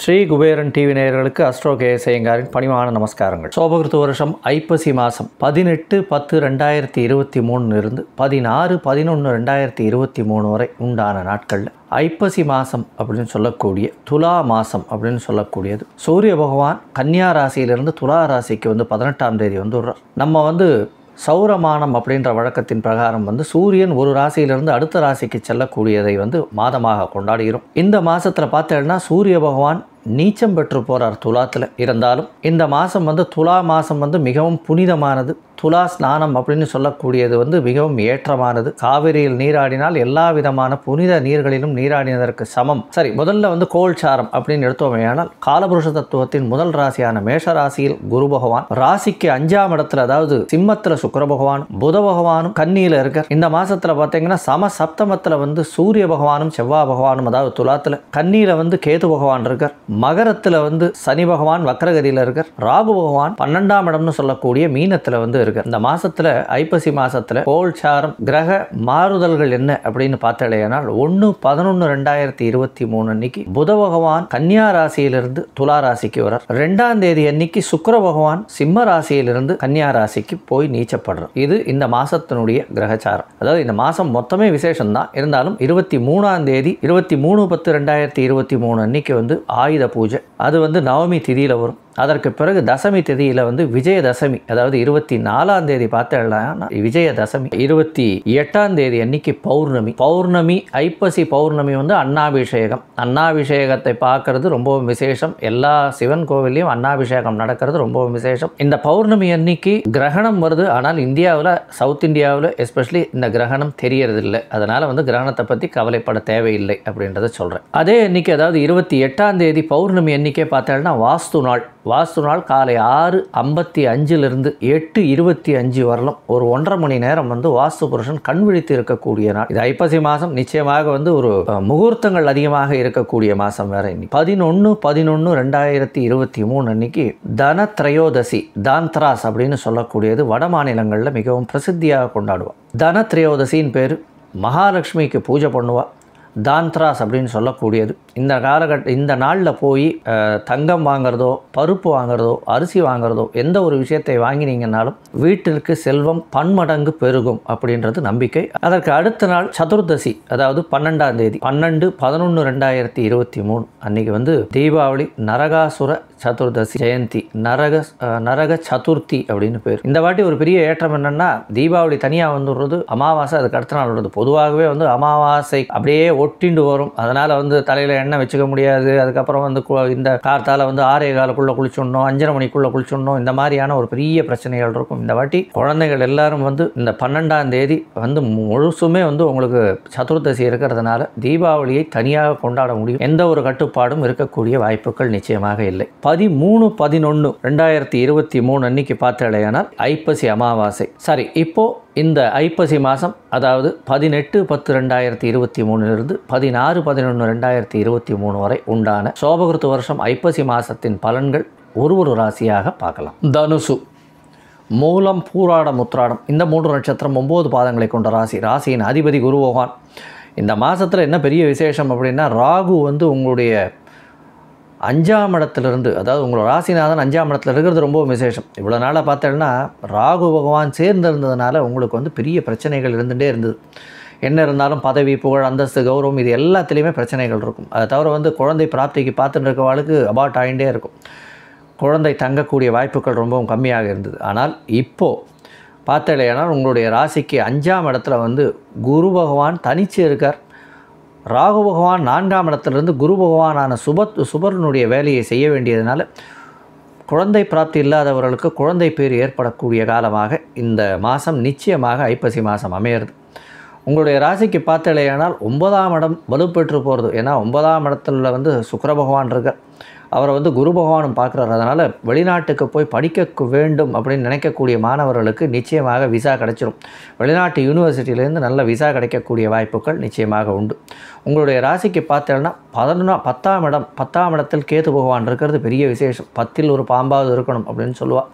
Sri Kuberan TV நேயர்களுக்கு astro கேசேங்காரின் பணிவான நமஸ்காரங்கள். சோபகிருத்து வருஷம் ஐப்பசி மாசம் 18-10-2023 இருந்து 16-11-2023 வரை உண்டான நாட்கள். ஐப்பசி மாசம் அப்படினு சொல்லக்கூடிய துலா மாசம் அப்படினு சொல்லக்கூடியது. சூரிய பகவான் கன்னியா ராசியிலிருந்து துலா ராசிக்கு வந்து 18ஆம் தேதி வந்துறார். நம்ம வந்து சௌரமானம் அப்படின்ற வழக்கத்தின் பிரகாரம் வந்து சூரியன் ஒரு ராசியிலிருந்து அடுத்த ராசிக்கு செல்லக்கூடியதை வந்து மாதமாக கொண்டாடுகிறோம். இந்த மாசத்தில் பார்த்தேன்னா சூரிய பகவான் நீச்சம் பெற்று போகிறார் துலாத்தில். இருந்தாலும் இந்த மாதம் வந்து துலா மாதம் வந்து மிகவும் புனிதமானது. துலா ஸ்நானம் அப்படின்னு சொல்லக்கூடியது வந்து மிகவும் ஏற்றமானது. காவிரியில் நீராடினால் எல்லா விதமான புனித நீர்களிலும் நீராடினதற்கு சமம். சரி, முதல்ல வந்து கோல்சாரம் அப்படின்னு எடுத்தோமேயானால் காலபுருஷ தத்துவத்தின் முதல் ராசியான மேஷ ராசியில் குரு பகவான், ராசிக்கு 5ஆம் இடத்துல அதாவது சிம்மத்தில் சுக்கிர பகவானும் புத பகவானும் கன்னியில் இருக்கார். இந்த மாதத்தில் பார்த்தீங்கன்னா சம சப்தமத்தில் வந்து சூரிய பகவானும் செவ்வாய் பகவானும் அதாவது துலாத்தில், கன்னியில் வந்து கேது பகவான் இருக்கார், மகரத்தில் வந்து சனி பகவான் வக்ரகதியில் இருக்கார், ராகு பகவான் 12ஆம் இடம்னு சொல்லக்கூடிய மீனத்தில் வந்து இருக்கார். இந்த மாசத்துல ஐப்பசி மாசத்துல கோல்சாரம் கிரக மாறுதல்கள் என்ன அப்படின்னு பார்த்தாலேனால் 1-11-2023 அன்னைக்கு புத பகவான் கன்னியா ராசியிலிருந்து துலா ராசிக்கு வரார். 2ஆம் தேதி அன்னைக்கு சுக்கிர பகவான் சிம்ம ராசியிலிருந்து கன்னியா ராசிக்கு போய் நீச்சப்படுறார். இது இந்த மாசத்தினுடைய கிரகச்சாரம். அதாவது இந்த மாசம் மொத்தமே விசேஷம் தான். இருந்தாலும் 23ஆம் தேதி 23-10-2023 அன்னைக்கு வந்து ஆயுத பூஜை, அது வந்து நவமி திதியில வரும். அதற்கு பிறகு தசமி திதியில் வந்து விஜயதசமி, அதாவது 24ஆம் தேதி பார்த்தேன்னா விஜயதசமி, 28ஆம் தேதி அன்னைக்கு பௌர்ணமி. ஐப்பசி பௌர்ணமி வந்து அன்னாபிஷேகம். அன்னாபிஷேகத்தை பார்க்கறது ரொம்பவும் விசேஷம். எல்லா சிவன் கோவிலையும் அன்னாபிஷேகம் நடக்கிறது ரொம்பவும் விசேஷம். இந்த பௌர்ணமி அன்னைக்கு கிரகணம் வருது. ஆனால் இந்தியாவில், சவுத் இந்தியாவில் எஸ்பெஷலி இந்த கிரகணம் தெரியறதில்லை. அதனால் வந்து கிரகணத்தை பற்றி கவலைப்பட தேவையில்லை அப்படின்றத சொல்கிறேன். அதே அன்னைக்கு அதாவது 28ஆம் தேதி பௌர்ணமி அன்னைக்கே பார்த்தேன்னா வாஸ்து நாள். வாஸ்து நாள் காலை 6:55லிருந்து 8:25 வரலாம். ஒரு 1.5 மணி நேரம் வந்து வாஸ்து புருஷன் கண் விழித்து இருக்கக்கூடிய நாள். இது ஐப்பசி மாதம். நிச்சயமாக வந்து ஒரு முகூர்த்தங்கள் அதிகமாக இருக்கக்கூடிய மாதம் வேற. இன்னைக்கு 11-11-2023 அன்னைக்கு தனத்ரயோதசி, தான்த்ராஸ் அப்படின்னு சொல்லக்கூடியது வட மாநிலங்களில் மிகவும் பிரசித்தியாக கொண்டாடுவாள். தனத்ரயோதசின் பேர். மகாலட்சுமிக்கு பூஜை பண்ணுவாள். தான்த்ராஸ் அப்படின்னு சொல்லக்கூடியது. இந்த இந்த நாளில் போய் தங்கம் வாங்கிறதோ, பருப்பு வாங்கிறதோ, அரிசி வாங்கிறதோ, எந்த ஒரு விஷயத்தை வாங்கினீங்கன்னாலும் வீட்டிற்கு செல்வம் பன்மடங்கு பெருகும் அப்படின்றது நம்பிக்கை. அதற்கு அடுத்த நாள் சதுர்தசி, அதாவது 12ஆம் தேதி 12-11-2023 அன்றைக்கி வந்து தீபாவளி, நரகாசுர சதுர்தசி ஜெயந்தி, நரக சதுர்த்தி அப்படின்னு பேர். இந்த வாட்டி ஒரு பெரிய ஏற்றம் என்னென்னா தீபாவளி தனியாக வந்துடுறது, அமாவாசை அதுக்கு அடுத்த நாள் வருது. பொதுவாகவே வந்து அமாவாசை அப்படியே ஒட்டிண்டு வரும். அதனால் வந்து தலையில் எண்ணெய் வச்சுக்க முடியாது. அதுக்கப்புறம் வந்து இந்த கார்த்தால் வந்து 6:15 குளிச்சுடணும், 5:30 குளிச்சுடணும், இந்த மாதிரியான ஒரு பெரிய பிரச்சனைகள் இருக்கும். இந்த வாட்டி குழந்தைகள் எல்லாரும் வந்து இந்த 12ஆம் தேதி வந்து முழுசுமே வந்து உங்களுக்கு சதுர்தசி இருக்கிறதுனால தீபாவளியை தனியாக கொண்டாட முடியும். எந்த ஒரு கட்டுப்பாடும் இருக்கக்கூடிய வாய்ப்புகள் நிச்சயமாக இல்லை. 13-11-2023 அன்னைக்கு பார்த்தாலேயானால் ஐப்பசி அமாவாசை. சரி, இப்போது இந்த ஐப்பசி மாதம் அதாவது 18-10-2023 16-11-2023 வரை உண்டான சோபகிருத்து வருஷம் ஐப்பசி மாதத்தின் பலன்கள் ஒரு ராசியாக பார்க்கலாம். தனுசு, மூலம், பூராடம், உத்திராடம் இந்த 3 நட்சத்திரம் 9 பாதங்களை கொண்ட ராசி. ராசியின் அதிபதி குரு பகவான். இந்த மாதத்தில் என்ன பெரிய விசேஷம் அப்படின்னா ராகு வந்து உங்களுடைய 5ஆம் இடத்துலேருந்து அதாவது உங்களோட ராசிநாதன் 5ஆம் இடத்துல இருக்கிறது ரொம்ப விசேஷம். இவ்வளோ நாளாக பார்த்தோன்னா ராகு பகவான் சேர்ந்திருந்ததுனால உங்களுக்கு வந்து பெரிய பிரச்சனைகள் இருந்துகிட்டே இருந்தது. என்ன இருந்தாலும் பதவி, புகழ், அந்தஸ்து, கௌரவம் இது எல்லாத்துலேயுமே பிரச்சனைகள் இருக்கும். அதை தவிர வந்து குழந்தை பிராப்திக்கு பார்த்துட்டு இருக்கவாளுக்கு அபார்ட் ஆகிட்டே இருக்கும். குழந்தை தங்கக்கூடிய வாய்ப்புகள் ரொம்பவும் கம்மியாக இருந்தது. ஆனால் இப்போது பார்த்தேன்னா உங்களுடைய ராசிக்கு 5ஆம் இடத்துல வந்து குரு பகவான் தனிச்சு இருக்கார். ராகு பகவான் 4ஆம் இடத்துலேருந்து குரு பகவானான சுபரனுடைய வேலையை செய்ய வேண்டியதுனால குழந்தை பிராப்தி இல்லாதவர்களுக்கு குழந்தை பேர் ஏற்படக்கூடிய காலமாக இந்த மாதம் நிச்சயமாக ஐப்பசி மாதம் அமையிறது. உங்களுடைய ராசிக்கு பார்த்தலையானால் 9ஆம் இடம் வலுப்பெற்று போகிறது. ஏன்னா 9ஆம் இடத்துல வந்து சுக்கிர பகவான் இருக்கார். அவரை வந்து குரு பகவானும் பார்க்குறாரு. அதனால் வெளிநாட்டுக்கு போய் படிக்க வேண்டும் அப்படின்னு நினைக்கக்கூடிய மாணவர்களுக்கு நிச்சயமாக விசா கிடைச்சிடும். வெளிநாட்டு யூனிவர்சிட்டியிலேருந்து நல்ல விசா கிடைக்கக்கூடிய வாய்ப்புகள் நிச்சயமாக உண்டு. உங்களுடைய ராசிக்கு பார்த்தேன்னா 11-10ஆம் இடம் 10ஆம் இடத்தில் கேது பகவான் இருக்கிறது பெரிய விசேஷம். 10ல் ஒரு பாம்பாவது இருக்கணும் அப்படின்னு சொல்லுவாள்.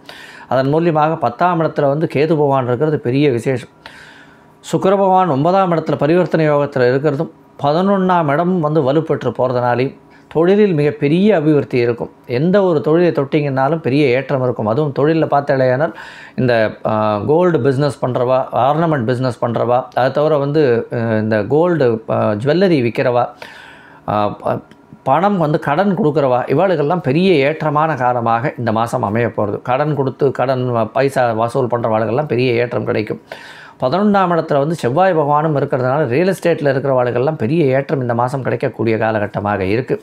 அதன் மூலியமாக 10ஆம் இடத்துல வந்து கேது பகவான் இருக்கிறது பெரிய விசேஷம். சுக்கிர பகவான் 9ஆம் இடத்துல பரிவர்த்தனை யோகத்தில் இருக்கிறதும் 11ஆம் இடம் வந்து வலுப்பெற்று போகிறதுனாலையும் தொழிலில் மிகப்பெரிய அபிவிருத்தி இருக்கும். எந்த ஒரு தொழிலை தொட்டிங்கன்னாலும் பெரிய ஏற்றம் இருக்கும். அதுவும் தொழிலில் பார்த்தாலேயானால் இந்த கோல்டு பிஸ்னஸ் பண்ணுறவா, ஆர்னமெண்ட் பிஸ்னஸ் பண்ணுறவா, அதை தவிர வந்து இந்த கோல்டு ஜுவல்லரி விற்கிறவா, பணம் வந்து கடன் கொடுக்குறவா, இவளுக்கெல்லாம் பெரிய ஏற்றமான காலமாக இந்த மாதம் அமைய போகிறது. கடன் கொடுத்து கடன் பைசா வசூல் பண்ணுறவாளுக்கெல்லாம் பெரிய ஏற்றம் கிடைக்கும். 11ஆம் இடத்துல வந்து செவ்வாய் பகவானும் இருக்கிறதுனால ரியல் எஸ்டேட்டில் இருக்கிறவாளுக்கெல்லாம் பெரிய ஏற்றம் இந்த மாதம் கிடைக்கக்கூடிய காலகட்டமாக இருக்குது.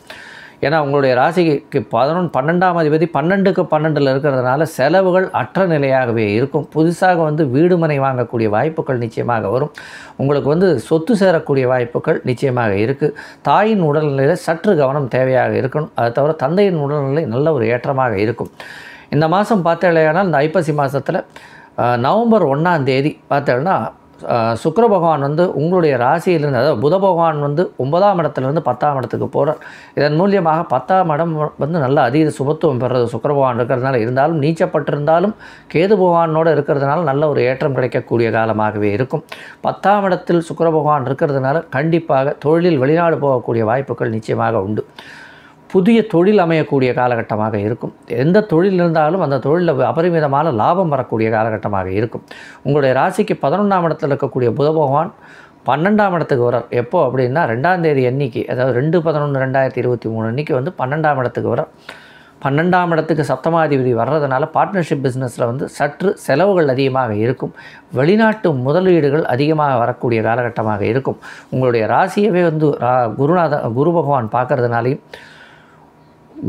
ஏன்னா உங்களுடைய ராசிக்கு 11-12ஆம் அதிபதி 12க்கு 12 இருக்கிறதுனால செலவுகள் அற்ற நிலையாகவே இருக்கும். புதுசாக வந்து வீடு மனை வாங்கக்கூடிய வாய்ப்புகள் நிச்சயமாக வரும். உங்களுக்கு வந்து சொத்து சேரக்கூடிய வாய்ப்புகள் நிச்சயமாக இருக்குது. தாயின் உடல்நிலையில் சற்று கவனம் தேவையாக இருக்கணும். அதை தவிர தந்தையின் உடல்நிலை நல்ல ஒரு ஏற்றமாக இருக்கும். இந்த மாதம் பார்த்தாலேயானால் இந்த ஐப்பசி மாதத்தில் நவம்பர் 1ஆம் தேதி பார்த்தோம்னா சுக்கிர பகவான் வந்து உங்களுடைய ராசியிலிருந்து, அதாவது புத பகவான் வந்து 9ஆம் இடத்துலேருந்து 10ஆம் இடத்துக்கு போகிறார். இதன் மூலியமாக 10ஆம் இடம் வந்து நல்ல அதீத சுபத்துவம் பெறுறது சுக்கிர பகவான் இருக்கிறதுனால. இருந்தாலும் நீச்சப்பட்டிருந்தாலும் கேது பகவானோட இருக்கிறதுனால நல்ல ஒரு ஏற்றம் கிடைக்கக்கூடிய காலமாகவே இருக்கும். 10ஆம் இடத்தில் சுக்கிர பகவான் இருக்கிறதுனால கண்டிப்பாக தொழிலில் வெளிநாடு போகக்கூடிய வாய்ப்புகள் நிச்சயமாக உண்டு. புதிய தொழில் அமையக்கூடிய காலகட்டமாக இருக்கும். எந்த தொழில் இருந்தாலும் அந்த தொழிலில் அபரிமிதமான லாபம் வரக்கூடிய காலகட்டமாக இருக்கும். உங்களுடைய ராசிக்கு 11ஆம் இடத்தில் இருக்கக்கூடிய புத பகவான் 12ஆம் இடத்துக்கு வரார். எப்போ அப்படின்னா 2ஆம் தேதி அன்னைக்கு, அதாவது 2/11/2023 அன்னைக்கு வந்து 12ஆம் இடத்துக்கு வரார். 12ஆம் இடத்துக்கு சப்தமாதிபதி வர்றதுனால பார்ட்னர்ஷிப் பிஸ்னஸில் வந்து சற்று செலவுகள் அதிகமாக இருக்கும். வெளிநாட்டு முதலீடுகள் அதிகமாக வரக்கூடிய காலகட்டமாக இருக்கும். உங்களுடைய ராசியவே வந்து குரு பகவான் பார்க்கறதுனாலையும்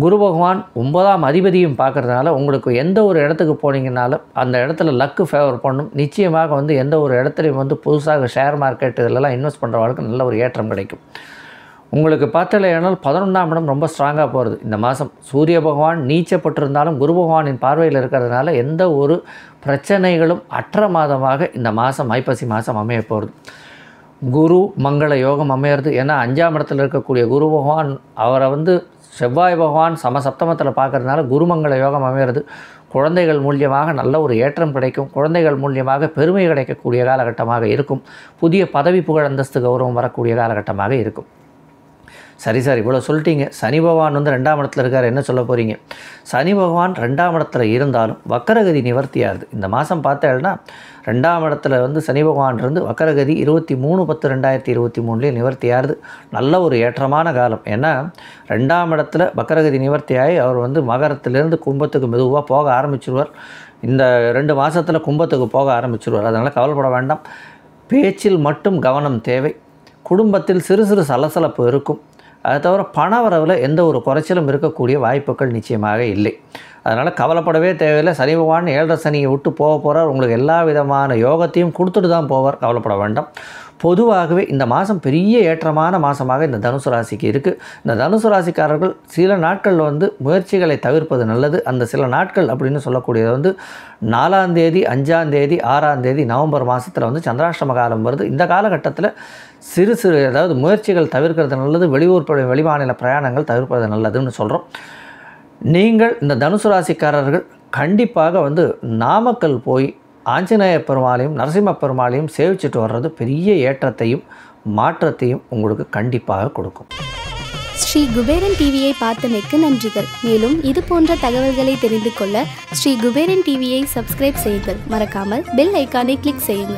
குரு பகவான் 9ஆம் அதிபதியும் பார்க்குறதுனால உங்களுக்கு எந்த ஒரு இடத்துக்கு போனீங்கன்னாலும் அந்த இடத்துல லக்கு ஃபேவர் பண்ணும். நிச்சயமாக வந்து எந்த ஒரு இடத்துலையும் வந்து புதுசாக ஷேர் மார்க்கெட் இதிலெல்லாம் இன்வெஸ்ட் பண்ணுறவங்களுக்கு நல்ல ஒரு ஏற்றம் கிடைக்கும். உங்களுக்கு பார்த்தாலேயானால் 11ஆம் இடம் ரொம்ப ஸ்ட்ராங்காக போகிறது இந்த மாதம். சூரிய பகவான் நீச்சப்பட்டிருந்தாலும் குரு பகவானின் பார்வையில் இருக்கிறதுனால எந்த ஒரு பிரச்சனைகளும் அற்ற மாதமாக இந்த மாதம் ஐப்பசி மாதம் அமைய போகிறது. குரு மங்கள யோகம் அமையிறது. ஏன்னா 5ஆம் இடத்துல இருக்கக்கூடிய குரு பகவான் அவரை வந்து செவ்வாய் பகவான் சமசப்தமத்தில் பார்க்கறதுனால குருமங்கள யோகம் அமைகிறது. குழந்தைகள் மூலியமாக நல்ல ஒரு ஏற்றம் கிடைக்கும். குழந்தைகள் மூலியமாக பெருமை கிடைக்கக்கூடிய காலகட்டமாக இருக்கும். புதிய பதவி புகழ் அந்தஸ்து கௌரவம் வரக்கூடிய காலகட்டமாக இருக்கும். சரி சார், இவ்வளோ சொல்லிட்டீங்க. சனி பகவான் வந்து 2ஆம் இடத்துல இருக்கார், என்ன சொல்ல போகிறீங்க? சனி பகவான் 2ஆம் இடத்துல இருந்தாலும் வக்கரகதி நிவர்த்தியாகுது இந்த மாதம். பார்த்தேன்னா 2ஆம் இடத்துல வந்து சனி பகவான் இருந்து வக்கரகதி 23/10/2023 நிவர்த்தியாகுது. நல்ல ஒரு ஏற்றமான காலம். ஏன்னா 2ஆம் இடத்துல வக்கரகதி நிவர்த்தியாகி அவர் வந்து மகரத்திலேருந்து கும்பத்துக்கு மெதுவாக போக ஆரம்பிச்சிருவார். இந்த 2 மாதத்தில் கும்பத்துக்கு போக ஆரம்பிச்சிருவார். அதனால் கவலைப்பட வேண்டாம். பேச்சில் மட்டும் கவனம் தேவை. குடும்பத்தில் சிறு சிறு சலசலப்பு இருக்கும். அதை தவிர பண வரவில் எந்த ஒரு குறைச்சலும் இருக்கக்கூடிய வாய்ப்புகள் நிச்சயமாக இல்லை. அதனால் கவலைப்படவே தேவையில்லை. சனி பகவான் 7/2 சனியை விட்டு போக போகிறார். உங்களுக்கு எல்லா விதமான யோகத்தையும் கொடுத்துட்டு தான் போவார். கவலைப்பட வேண்டாம். பொதுவாகவே இந்த மாதம் பெரிய ஏற்றமான மாதமாக இந்த தனுசு ராசிக்கு இருக்குது. இந்த தனுசு ராசிக்காரர்கள் சில நாட்கள் வந்து முயற்சிகளை தவிர்ப்பது நல்லது. அந்த சில நாட்கள் அப்படின்னு சொல்லக்கூடியது வந்து 4ஆம் தேதி, 5ஆம் தேதி, 6ஆம் தேதி நவம்பர் மாதத்தில் வந்து சந்திராஷ்டம காலம் வருது. இந்த காலகட்டத்தில் சிறு சிறு அதாவது முயற்சிகள் தவிர்க்கிறது நல்லது. வெளியூர் வெளிமாநில பிரயாணங்கள் தவிர்ப்பது நல்லதுன்னு சொல்கிறோம். நீங்கள் இந்த தனுசு ராசிக்காரர்கள் கண்டிப்பாக வந்து நாமக்கல் போய் ஆஞ்சநேய பெருமாளையும் நரசிம்ம பெருமாளையும் சேவிச்சுட்டு வர்றது பெரிய ஏற்றத்தையும் மாற்றத்தையும் உங்களுக்கு கண்டிப்பாக கொடுக்கும். ஸ்ரீ குபேரன் டிவியை பார்த்தமைக்கு நன்றிகள். மேலும் இது போன்ற தகவல்களை தெரிந்து கொள்ள ஸ்ரீ குபேரன் டிவியை சப்ஸ்கிரைப் செய்யுங்கள். மறக்காமல் பெல் ஐக்கானை கிளிக் செய்யுங்கள்.